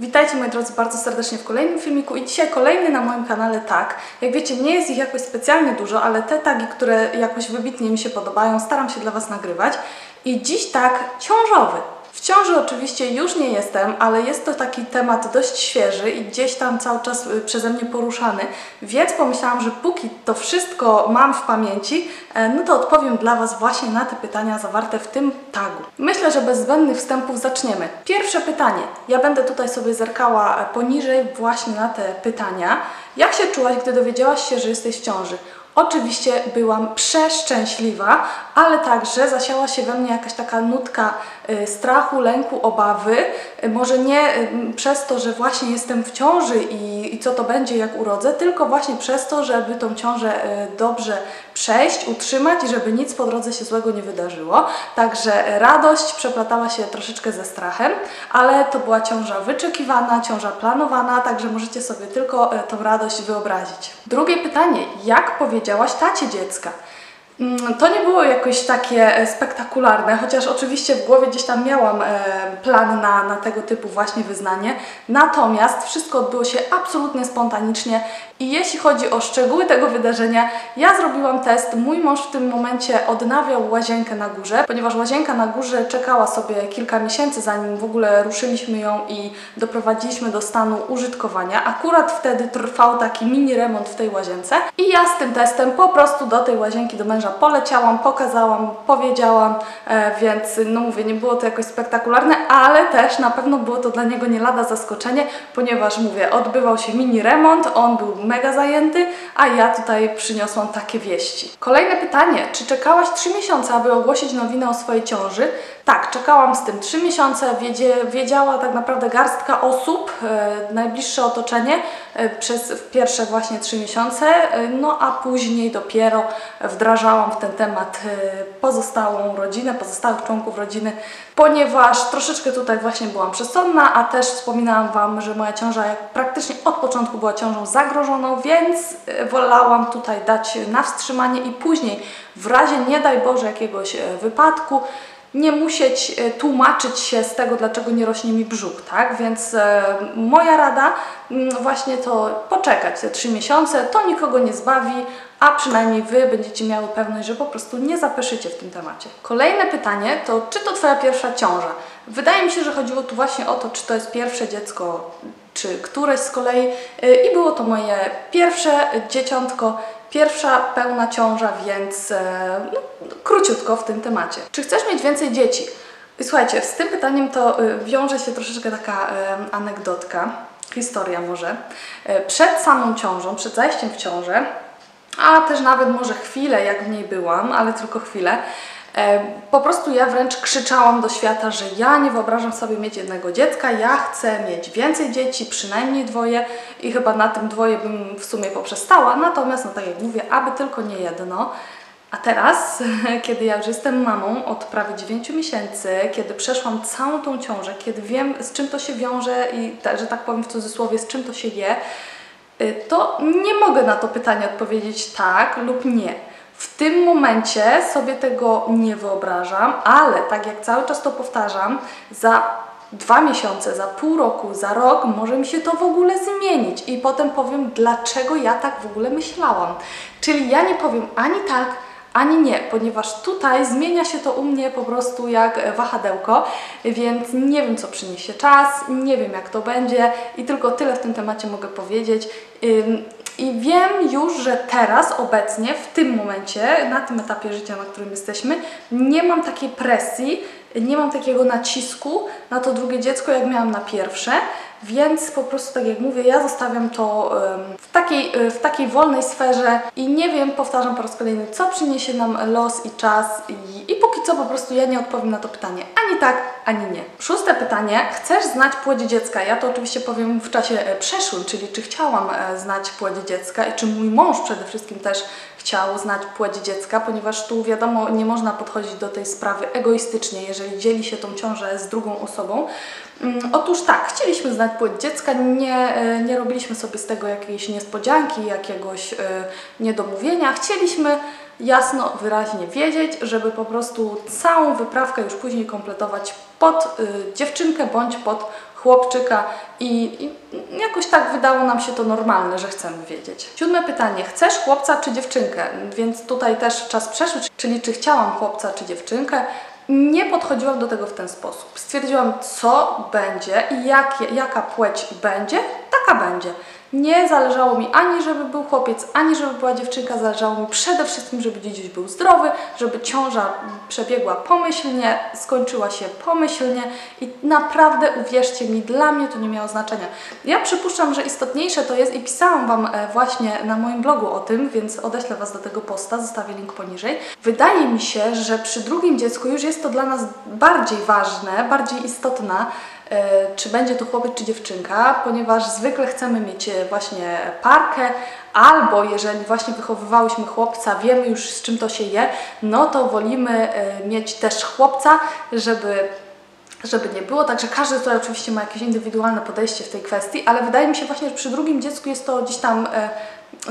Witajcie moi drodzy bardzo serdecznie w kolejnym filmiku i dzisiaj kolejny na moim kanale tag. Jak wiecie, nie jest ich jakoś specjalnie dużo, ale te tagi, które jakoś wybitnie mi się podobają, staram się dla Was nagrywać. I dziś tag ciążowy. W ciąży oczywiście już nie jestem, ale jest to taki temat dość świeży i gdzieś tam cały czas przeze mnie poruszany, więc pomyślałam, że póki to wszystko mam w pamięci, no to odpowiem dla Was właśnie na te pytania zawarte w tym tagu. Myślę, że bez zbędnych wstępów zaczniemy. Pierwsze pytanie. Ja będę tutaj sobie zerkała poniżej właśnie na te pytania. Jak się czułaś, gdy dowiedziałaś się, że jesteś w ciąży? Oczywiście byłam przeszczęśliwa, ale także zasiała się we mnie jakaś taka nutka strachu, lęku, obawy. Może nie przez to, że właśnie jestem w ciąży i co to będzie, jak urodzę, tylko właśnie przez to, żeby tą ciążę dobrze przejść, utrzymać i żeby nic po drodze się złego nie wydarzyło. Także radość przeplatała się troszeczkę ze strachem, ale to była ciąża wyczekiwana, ciąża planowana, także możecie sobie tylko tą radość wyobrazić. Drugie pytanie. Jak powiedziałaś tacie dziecka? To nie było jakoś takie spektakularne, chociaż oczywiście w głowie gdzieś tam miałam plan na tego typu właśnie wyznanie. Natomiast wszystko odbyło się absolutnie spontanicznie i jeśli chodzi o szczegóły tego wydarzenia, ja zrobiłam test. Mój mąż w tym momencie odnawiał łazienkę na górze, ponieważ łazienka na górze czekała sobie kilka miesięcy, zanim w ogóle ruszyliśmy ją i doprowadziliśmy do stanu użytkowania. Akurat wtedy trwał taki mini remont w tej łazience i ja z tym testem po prostu do tej łazienki, do męża poleciałam, pokazałam, powiedziałam, więc no mówię, nie było to jakoś spektakularne, ale też na pewno było to dla niego nie lada zaskoczenie, ponieważ mówię, odbywał się mini remont, on był mega zajęty, a ja tutaj przyniosłam takie wieści. Kolejne pytanie, czy czekałaś 3 miesiące, aby ogłosić nowinę o swojej ciąży? Tak, czekałam z tym 3 miesiące, wiedziała tak naprawdę garstka osób, najbliższe otoczenie przez pierwsze właśnie 3 miesiące, no a później dopiero wdrażałam w ten temat pozostałą rodzinę, pozostałych członków rodziny, ponieważ troszeczkę tutaj właśnie byłam przesądna, a też wspominałam Wam, że moja ciąża praktycznie od początku była ciążą zagrożoną, więc wolałam tutaj dać na wstrzymanie i później w razie, nie daj Boże, jakiegoś wypadku, nie musieć tłumaczyć się z tego, dlaczego nie rośnie mi brzuch, tak? Więc moja rada właśnie to poczekać te 3 miesiące, to nikogo nie zbawi, a przynajmniej Wy będziecie miały pewność, że po prostu nie zapeszycie w tym temacie. Kolejne pytanie to, czy to Twoja pierwsza ciąża? Wydaje mi się, że chodziło tu właśnie o to, czy to jest pierwsze dziecko, czy któreś z kolei i było to moje pierwsze dzieciątko, pierwsza pełna ciąża, więc no, króciutko w tym temacie. Czy chcesz mieć więcej dzieci? I słuchajcie, z tym pytaniem to wiąże się troszeczkę taka anegdotka, historia może. Przed samą ciążą, przed zajściem w ciążę, a też nawet może chwilę, jak w niej byłam, ale tylko chwilę, po prostu ja wręcz krzyczałam do świata, że ja nie wyobrażam sobie mieć jednego dziecka, ja chcę mieć więcej dzieci, przynajmniej 2 i chyba na tym 2 bym w sumie poprzestała, natomiast no tak jak mówię, aby tylko nie jedno. A teraz, kiedy ja już jestem mamą od prawie 9 miesięcy, kiedy przeszłam całą tą ciążę, kiedy wiem, z czym to się wiąże i, że tak powiem w cudzysłowie, z czym to się je, to nie mogę na to pytanie odpowiedzieć tak lub nie. W tym momencie sobie tego nie wyobrażam, ale tak jak cały czas to powtarzam, za 2 miesiące, za pół roku, za rok może mi się to w ogóle zmienić i potem powiem, dlaczego ja tak w ogóle myślałam. Czyli ja nie powiem ani tak, ani nie, ponieważ tutaj zmienia się to u mnie po prostu jak wahadełko, więc nie wiem, co przyniesie czas, nie wiem, jak to będzie i tylko tyle w tym temacie mogę powiedzieć. I wiem już, że teraz, obecnie, w tym momencie, na tym etapie życia, na którym jesteśmy, nie mam takiej presji, nie mam takiego nacisku na to drugie dziecko, jak miałam na pierwsze, więc po prostu, tak jak mówię, ja zostawiam to w takiej wolnej sferze i nie wiem, powtarzam po raz kolejny, co przyniesie nam los i czas i póki co po prostu ja nie odpowiem na to pytanie. Ani tak, ani nie. Szóste pytanie. Chcesz znać płeć dziecka? Ja to oczywiście powiem w czasie przeszłym, czyli czy chciałam znać płeć dziecka i czy mój mąż przede wszystkim też chciał znać płeć dziecka, ponieważ tu wiadomo, nie można podchodzić do tej sprawy egoistycznie, jeżeli dzieli się tą ciążę z drugą osobą. Otóż tak, chcieliśmy znać płeć dziecka, nie robiliśmy sobie z tego jakiejś niespodzianki, jakiegoś niedomówienia. Chcieliśmy jasno, wyraźnie wiedzieć, żeby po prostu całą wyprawkę już później kompletować pod dziewczynkę bądź pod chłopczyka i jakoś tak wydało nam się to normalne, że chcemy wiedzieć. 7. pytanie. Chcesz chłopca czy dziewczynkę? Więc tutaj też czas przeszły, czyli czy chciałam chłopca czy dziewczynkę. Nie podchodziłam do tego w ten sposób. Stwierdziłam, co będzie i jaka płeć będzie, taka będzie. Nie zależało mi ani żeby był chłopiec, ani żeby była dziewczynka. Zależało mi przede wszystkim, żeby dziś był zdrowy, żeby ciąża przebiegła pomyślnie, skończyła się pomyślnie i naprawdę uwierzcie mi, dla mnie to nie miało znaczenia. Ja przypuszczam, że istotniejsze to jest i pisałam Wam właśnie na moim blogu o tym, więc odeślę Was do tego posta, zostawię link poniżej. Wydaje mi się, że przy drugim dziecku już jest to dla nas bardziej ważne, bardziej istotna, czy będzie to chłopiec czy dziewczynka, ponieważ zwykle chcemy mieć właśnie parkę, albo jeżeli właśnie wychowywałyśmy chłopca, wiemy już z czym to się je, no to wolimy mieć też chłopca, żeby nie było. Także każdy tutaj oczywiście ma jakieś indywidualne podejście w tej kwestii, ale wydaje mi się właśnie, że przy drugim dziecku jest to gdzieś tam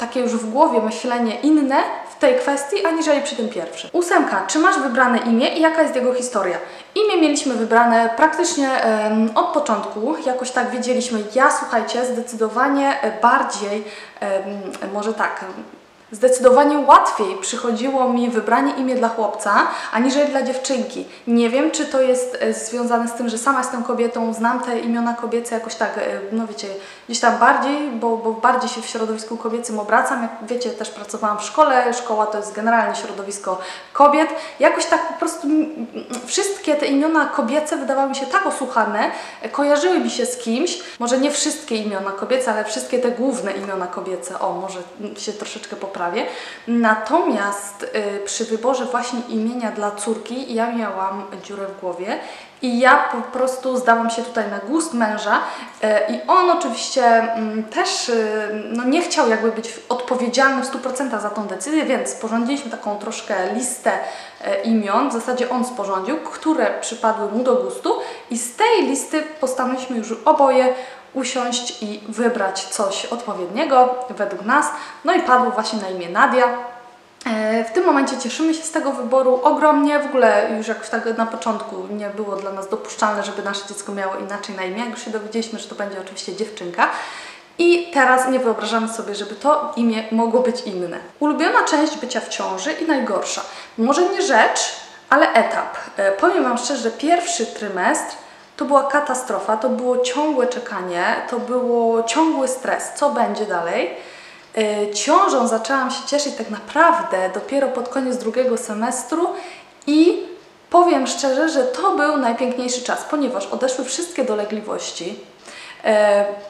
takie już w głowie myślenie inne w tej kwestii, aniżeli przy tym pierwszym. 8. Czy masz wybrane imię i jaka jest jego historia? Imię mieliśmy wybrane praktycznie od początku, jakoś tak wiedzieliśmy. Ja, słuchajcie, zdecydowanie bardziej, zdecydowanie łatwiej przychodziło mi wybranie imię dla chłopca, aniżeli dla dziewczynki. Nie wiem, czy to jest związane z tym, że sama jestem kobietą, znam te imiona kobiece jakoś tak, no wiecie, gdzieś tam bardziej, bo bardziej się w środowisku kobiecym obracam. Jak wiecie, też pracowałam w szkole, szkoła to jest generalnie środowisko kobiet. Jakoś tak po prostu wszystkie te imiona kobiece wydawały mi się tak osłuchane, kojarzyły mi się z kimś. Może nie wszystkie imiona kobiece, ale wszystkie te główne imiona kobiece. O, może się troszeczkę poprawię. Natomiast przy wyborze właśnie imienia dla córki ja miałam dziurę w głowie i ja po prostu zdałam się tutaj na gust męża i on oczywiście też no nie chciał jakby być odpowiedzialny w 100% za tą decyzję, więc sporządziliśmy taką troszkę listę imion, w zasadzie on sporządził, które przypadły mu do gustu i z tej listy postanowiliśmy już oboje usiąść i wybrać coś odpowiedniego według nas. No i padło właśnie na imię Nadia. W tym momencie cieszymy się z tego wyboru ogromnie. W ogóle już jakoś tak na początku nie było dla nas dopuszczalne, żeby nasze dziecko miało inaczej na imię. Jak już się dowiedzieliśmy, że to będzie oczywiście dziewczynka. I teraz nie wyobrażamy sobie, żeby to imię mogło być inne. Ulubiona część bycia w ciąży i najgorsza. Może nie rzecz, ale etap. Powiem Wam szczerze, że pierwszy trymestr to była katastrofa, to było ciągłe czekanie, to było ciągły stres, co będzie dalej. Ciążą zaczęłam się cieszyć tak naprawdę dopiero pod koniec drugiego semestru i powiem szczerze, że to był najpiękniejszy czas, ponieważ odeszły wszystkie dolegliwości.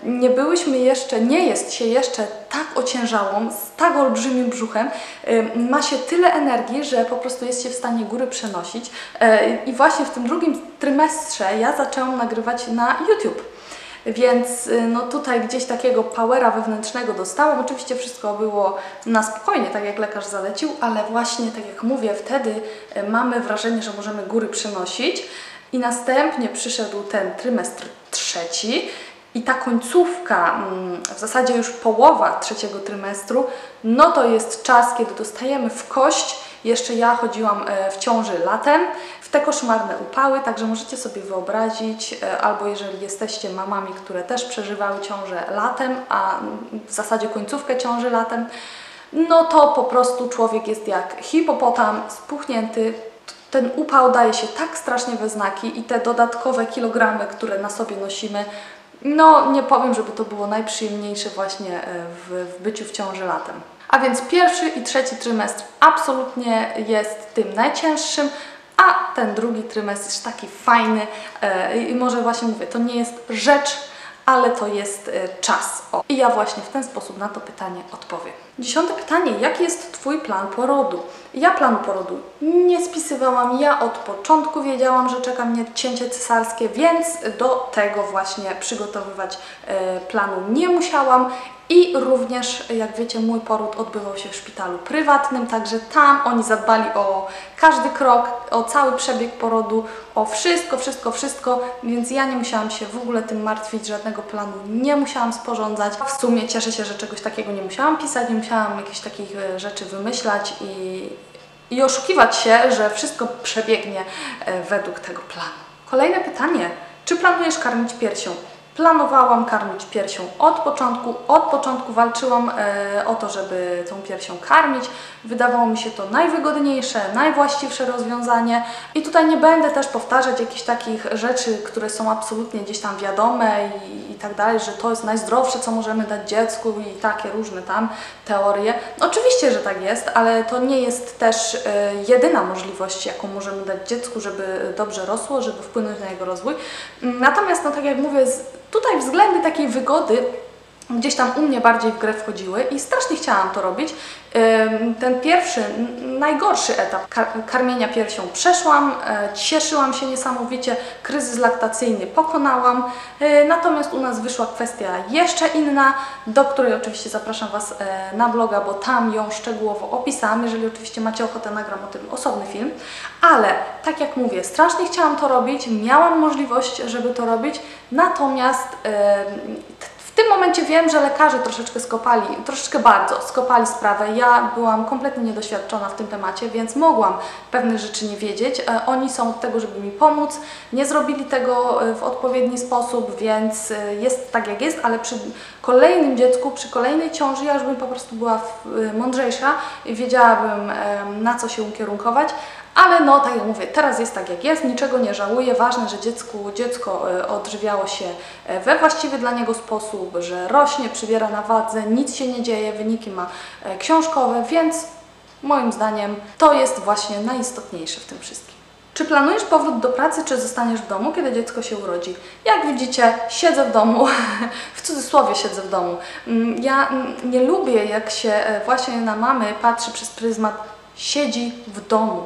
Nie byłyśmy jeszcze, nie jest się jeszcze tak ociężałą, z tak olbrzymim brzuchem, ma się tyle energii, że po prostu jest się w stanie góry przenosić i właśnie w tym drugim trymestrze ja zaczęłam nagrywać na YouTube, więc no tutaj gdzieś takiego powera wewnętrznego dostałam. Oczywiście wszystko było na spokojnie, tak jak lekarz zalecił, ale właśnie tak jak mówię, wtedy mamy wrażenie, że możemy góry przenosić i następnie przyszedł ten trymestr trzeci. I ta końcówka, w zasadzie już połowa trzeciego trymestru, no to jest czas, kiedy dostajemy w kość. Jeszcze ja chodziłam w ciąży latem, w te koszmarne upały, także możecie sobie wyobrazić, albo jeżeli jesteście mamami, które też przeżywały ciążę latem, a w zasadzie końcówkę ciąży latem, no to po prostu człowiek jest jak hipopotam, spuchnięty. Ten upał daje się tak strasznie we znaki i te dodatkowe kilogramy, które na sobie nosimy, no nie powiem, żeby to było najprzyjemniejsze właśnie w byciu w ciąży latem. A więc pierwszy i trzeci trymestr absolutnie jest tym najcięższym, a ten drugi trymestr jest taki fajny i może właśnie mówię, to nie jest rzecz, ale to jest czas. O. I ja właśnie w ten sposób na to pytanie odpowiem. 10. pytanie. Jaki jest Twój plan porodu? Ja planu porodu nie spisywałam. Ja od początku wiedziałam, że czeka mnie cięcie cesarskie, więc do tego właśnie przygotowywać planu nie musiałam. I również, jak wiecie, mój poród odbywał się w szpitalu prywatnym, także tam oni zadbali o każdy krok, o cały przebieg porodu, o wszystko, więc ja nie musiałam się w ogóle tym martwić, żadnego planu nie musiałam sporządzać. W sumie cieszę się, że czegoś takiego nie musiałam pisać, nie musiałam jakichś takich rzeczy wymyślać i oszukiwać się, że wszystko przebiegnie według tego planu. Kolejne pytanie. Czy planujesz karmić piersią? Planowałam karmić piersią od początku. Od początku walczyłam o to, żeby tą piersią karmić. Wydawało mi się to najwygodniejsze, najwłaściwsze rozwiązanie. I tutaj nie będę też powtarzać jakichś takich rzeczy, które są absolutnie gdzieś tam wiadome i tak dalej, że to jest najzdrowsze, co możemy dać dziecku i takie różne tam teorie. Oczywiście, że tak jest, ale to nie jest też jedyna możliwość, jaką możemy dać dziecku, żeby dobrze rosło, żeby wpłynąć na jego rozwój. Natomiast, tak jak mówię, tutaj względy takiej wygody gdzieś tam u mnie bardziej w grę wchodziły i strasznie chciałam to robić. Ten pierwszy, najgorszy etap karmienia piersią przeszłam, cieszyłam się niesamowicie, kryzys laktacyjny pokonałam, natomiast u nas wyszła kwestia jeszcze inna, do której oczywiście zapraszam Was na bloga, bo tam ją szczegółowo opisałam, jeżeli oczywiście macie ochotę, nagram o tym osobny film, ale tak jak mówię, strasznie chciałam to robić, miałam możliwość, żeby to robić, natomiast w tym momencie wiem, że lekarze troszeczkę skopali, troszeczkę bardzo skopali sprawę. Ja byłam kompletnie niedoświadczona w tym temacie, więc mogłam pewnych rzeczy nie wiedzieć. Oni są od tego, żeby mi pomóc. Nie zrobili tego w odpowiedni sposób, więc jest tak, jak jest, ale przy kolejnym dziecku, przy kolejnej ciąży ja już bym po prostu była mądrzejsza i wiedziałabym, na co się ukierunkować. Ale no, tak jak mówię, teraz jest tak, jak jest, niczego nie żałuję. Ważne, że dziecko odżywiało się we właściwy dla niego sposób, że rośnie, przybiera na wadze, nic się nie dzieje, wyniki ma książkowe, więc moim zdaniem to jest właśnie najistotniejsze w tym wszystkim. Czy planujesz powrót do pracy, czy zostaniesz w domu, kiedy dziecko się urodzi? Jak widzicie, siedzę w domu, w cudzysłowie siedzę w domu. Ja nie lubię, jak się właśnie na mamy patrzy przez pryzmat siedzi w domu.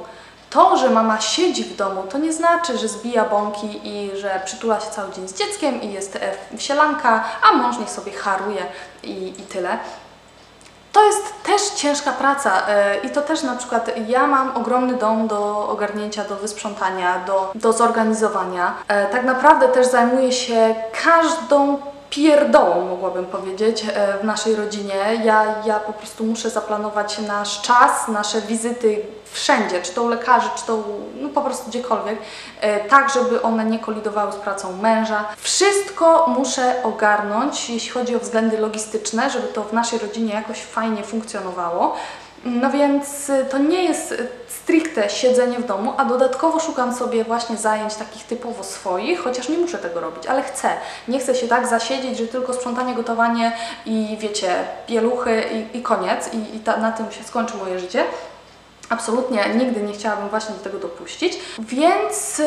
To, że mama siedzi w domu, to nie znaczy, że zbija bąki i że przytula się cały dzień z dzieckiem i jest sielanka, a mąż niech sobie haruje i tyle. To jest też ciężka praca i to też na przykład ja mam ogromny dom do ogarnięcia, do wysprzątania, do zorganizowania. Tak naprawdę też zajmuję się każdą pierdołą, mogłabym powiedzieć, w naszej rodzinie. Ja po prostu muszę zaplanować nasz czas, nasze wizyty wszędzie, czy to u lekarzy, czy to po prostu gdziekolwiek, tak żeby one nie kolidowały z pracą męża. Wszystko muszę ogarnąć, jeśli chodzi o względy logistyczne, żeby to w naszej rodzinie jakoś fajnie funkcjonowało. No więc to nie jest stricte siedzenie w domu, a dodatkowo szukam sobie właśnie zajęć takich typowo swoich, chociaż nie muszę tego robić, ale chcę. Nie chcę się tak zasiedzieć, że tylko sprzątanie, gotowanie i wiecie, pieluchy i koniec na tym się skończy moje życie. Absolutnie nigdy nie chciałabym właśnie do tego dopuścić, więc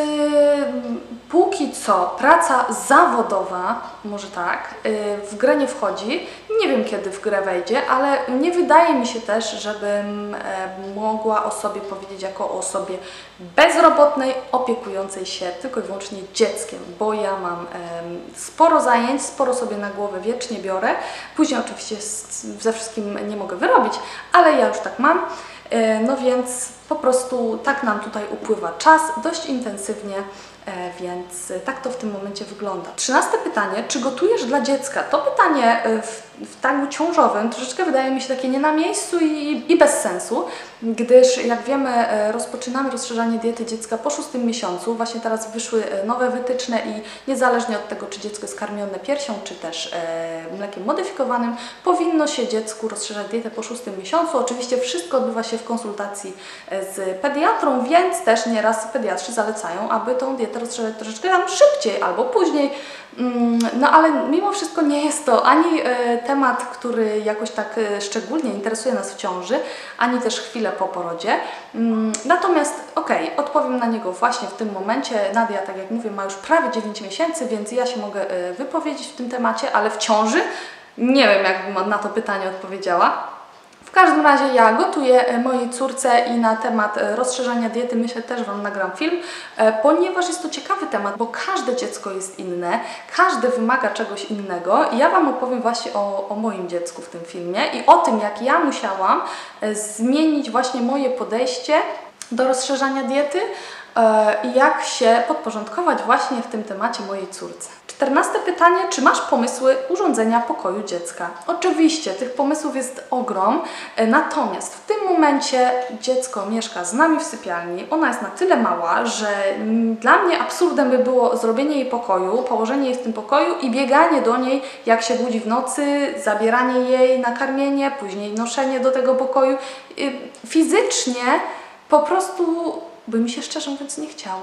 póki co praca zawodowa, może tak, w grę nie wchodzi. Nie wiem, kiedy w grę wejdzie, ale nie wydaje mi się też, żebym mogła o sobie powiedzieć jako o osobie bezrobotnej, opiekującej się tylko i wyłącznie dzieckiem, bo ja mam sporo zajęć, sporo sobie na głowę wiecznie biorę. Później oczywiście ze wszystkim nie mogę wyrobić, ale ja już tak mam. No więc po prostu tak nam tutaj upływa czas, dość intensywnie, więc tak to w tym momencie wygląda. 13 pytanie, czy gotujesz dla dziecka? To pytanie w tagu ciążowym troszeczkę wydaje mi się takie nie na miejscu i bez sensu, gdyż jak wiemy rozpoczynamy rozszerzanie diety dziecka po 6 miesiącu. Właśnie teraz wyszły nowe wytyczne i niezależnie od tego, czy dziecko jest karmione piersią, czy też mlekiem modyfikowanym, powinno się dziecku rozszerzać dietę po 6 miesiącu. Oczywiście wszystko odbywa się w konsultacji z pediatrą, więc też nieraz pediatrzy zalecają, aby tą dietę rozszerzać troszeczkę tam szybciej albo później. No ale mimo wszystko nie jest to ani temat, który jakoś tak szczególnie interesuje nas w ciąży, ani też chwilę po porodzie. Natomiast okej, odpowiem na niego właśnie w tym momencie. Nadia, tak jak mówię, ma już prawie 9 miesięcy, więc ja się mogę wypowiedzieć w tym temacie, ale w ciąży nie wiem, jakbym na to pytanie odpowiedziała. W każdym razie ja gotuję mojej córce i na temat rozszerzania diety myślę też Wam nagram film, ponieważ jest to ciekawy temat, bo każde dziecko jest inne, każde wymaga czegoś innego i ja Wam opowiem właśnie o moim dziecku w tym filmie i o tym, jak ja musiałam zmienić właśnie moje podejście do rozszerzania diety i jak się podporządkować właśnie w tym temacie mojej córce. 14 pytanie, czy masz pomysły urządzenia pokoju dziecka? Oczywiście, tych pomysłów jest ogrom, natomiast w tym momencie dziecko mieszka z nami w sypialni, ona jest na tyle mała, że dla mnie absurdem by było zrobienie jej pokoju, położenie jej w tym pokoju i bieganie do niej, jak się budzi w nocy, zabieranie jej na karmienie, później noszenie do tego pokoju. Fizycznie po prostu by mi się szczerze mówiąc nie chciało.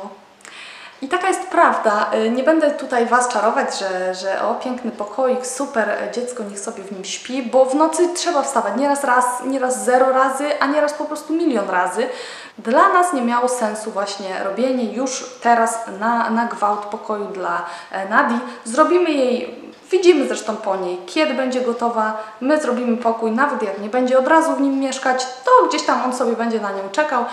I taka jest prawda. Nie będę tutaj Was czarować, że o, piękny pokoik, super, dziecko niech sobie w nim śpi, bo w nocy trzeba wstawać nieraz raz, nieraz zero razy, a nieraz po prostu milion razy. Dla nas nie miało sensu właśnie robienie już teraz na gwałt pokoju dla Nadi. Zrobimy jej... Widzimy zresztą po niej, kiedy będzie gotowa, my zrobimy pokój, nawet jak nie będzie od razu w nim mieszkać, to gdzieś tam on sobie będzie na nią czekał,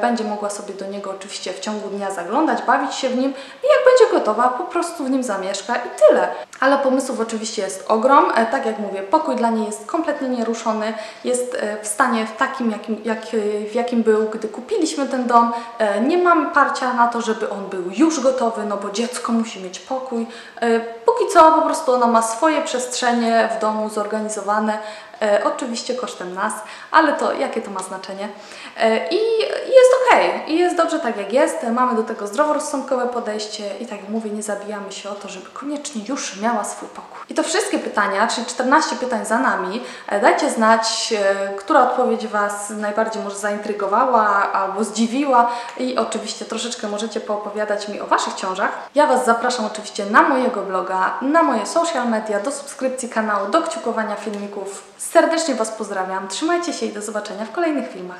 będzie mogła sobie do niego oczywiście w ciągu dnia zaglądać, bawić się w nim i jak będzie gotowa, po prostu w nim zamieszka i tyle. Ale pomysłów oczywiście jest ogrom, tak jak mówię, pokój dla niej jest kompletnie nieruszony, jest w stanie w takim, w jakim był, gdy kupiliśmy ten dom, nie mamy parcia na to, żeby on był już gotowy, no bo dziecko musi mieć pokój, póki co po prostu ona ma swoje przestrzenie w domu zorganizowane, oczywiście kosztem nas, ale to jakie to ma znaczenie. I jest ok, i jest dobrze tak jak jest, mamy do tego zdroworozsądkowe podejście i tak jak mówię, nie zabijamy się o to, żeby koniecznie już miała swój pokój. I to wszystkie pytania, czyli 14 pytań za nami. Dajcie znać, która odpowiedź Was najbardziej może zaintrygowała albo zdziwiła i oczywiście troszeczkę możecie poopowiadać mi o Waszych ciążach. Ja Was zapraszam oczywiście na mojego bloga, na moje social media, do subskrypcji kanału, do kciukowania filmików. Serdecznie Was pozdrawiam, trzymajcie się i do zobaczenia w kolejnych filmach.